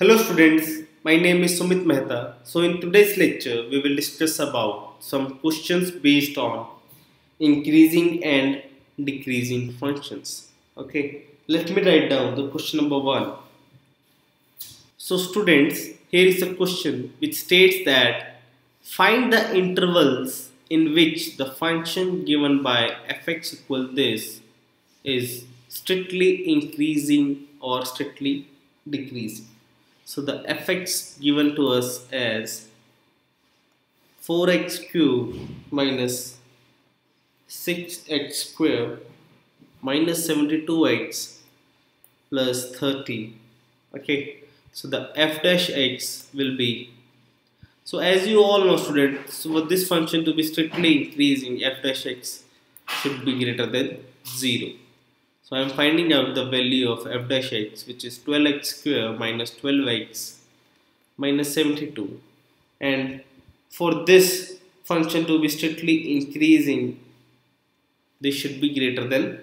Hello students, my name is Sumit Mehta. So in today's lecture, we will discuss about some questions based on increasing and decreasing functions. Okay, let me write down the question number 1. So students, here is a question which states that find the intervals in which the function given by fx equal this is strictly increasing or strictly decreasing. So the fx given to us as 4x cubed minus 6x square minus 72x plus 30. Okay, so the f dash x will be, so as you all know students, so for this function to be strictly increasing, f dash x should be greater than 0. So I am finding out the value of f dash x, which is 12x square minus 12x minus 72. And for this function to be strictly increasing, this should be greater than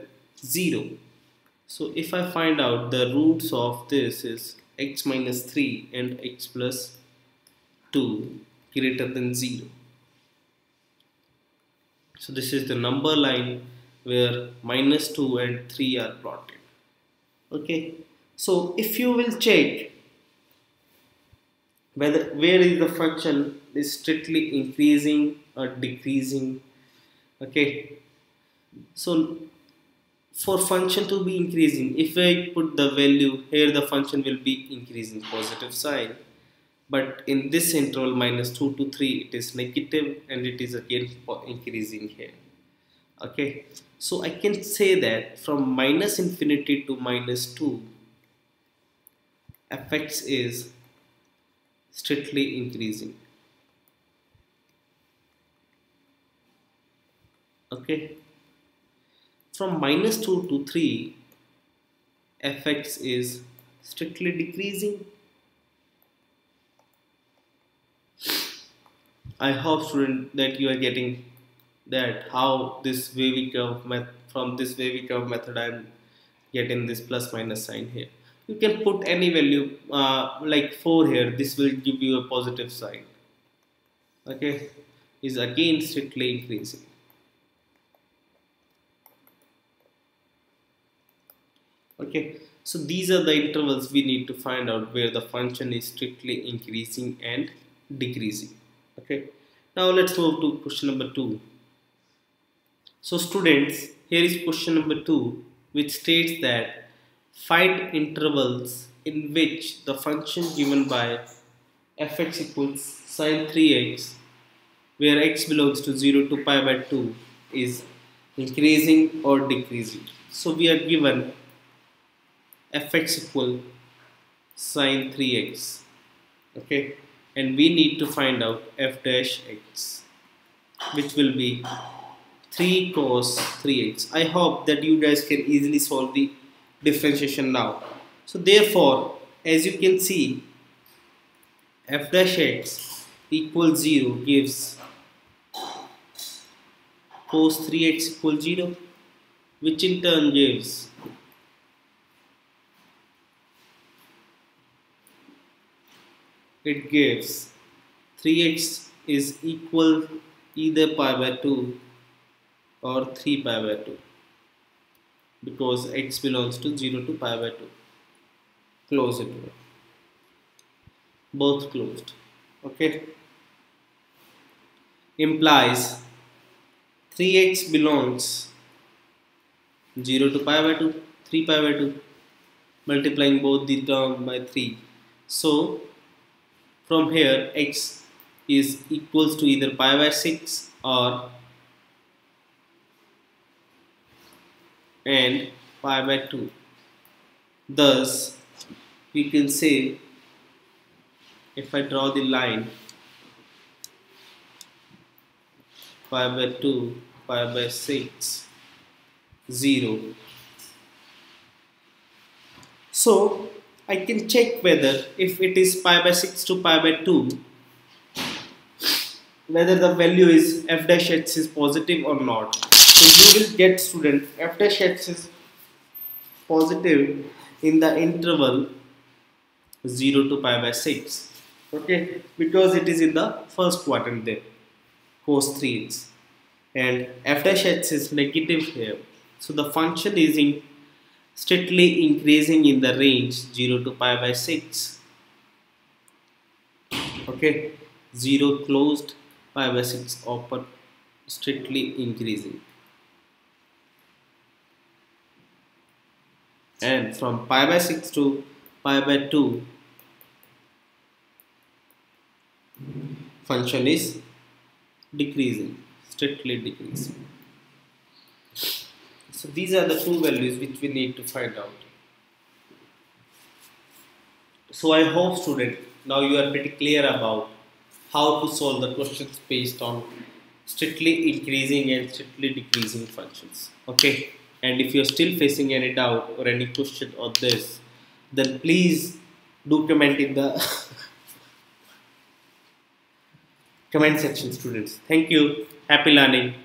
0. So if I find out the roots of this is x minus 3 and x plus 2 greater than 0. So this is the number line where minus 2 and 3 are plotted. Okay, so if you will check where is the function is strictly increasing or decreasing. Okay, so for function to be increasing, if I put the value here, the function will be increasing positive sign, but in this interval minus 2 to 3 it is negative and it is again increasing here. Okay, so I can say that from minus infinity to minus 2, fx is strictly increasing. Okay, from minus 2 to 3, fx is strictly decreasing. I hope students that you are getting that how this wavy curve method I am getting this plus minus sign here. You can put any value like 4 here, this will give you a positive sign. Okay, is again strictly increasing. Okay, so these are the intervals we need to find out where the function is strictly increasing and decreasing. Okay, now let's move to question number 2. So students, here is question number 2, which states that find intervals in which the function given by fx equals sin 3x, where x belongs to 0 to pi by 2, is increasing or decreasing. So we are given fx equal sin 3x. Okay, and we need to find out f dash x, which will be 3 cos 3x. I hope that you guys can easily solve the differentiation now. So therefore, as you can see, f dash x equals 0 gives cos 3x equals 0, which in turn gives it gives 3x is equal either pi by 2 or 3 pi by 2, because x belongs to 0 to pi by 2. Close it. Both closed. Okay. Implies 3x belongs 0 to pi by 2, 3 pi by 2, multiplying both the term by 3. So from here x is equals to either pi by 6 or and pi by 2. Thus, we can say, if I draw the line, pi by 2, pi by 6, 0. So, I can check whether if it is pi by 6 to pi by 2, whether the value is f dash x is positive or not. So you will get student f dash x is positive in the interval 0 to pi by 6. Okay, because it is in the first quadrant there, cos 3 is, and f dash h is negative here. So the function is in steadily increasing in the range 0 to pi by 6. Okay, 0 closed, pi by 6 open, steadily increasing. And from pi by 6 to pi by 2, function is decreasing, steadily decreasing. So these are the two values which we need to find out. So I hope, student, now you are pretty clear about how to solve the questions based on strictly increasing and strictly decreasing functions. Okay, and if you are still facing any doubt or any question on this, then please do comment in the comment section, students. Thank you. Happy learning.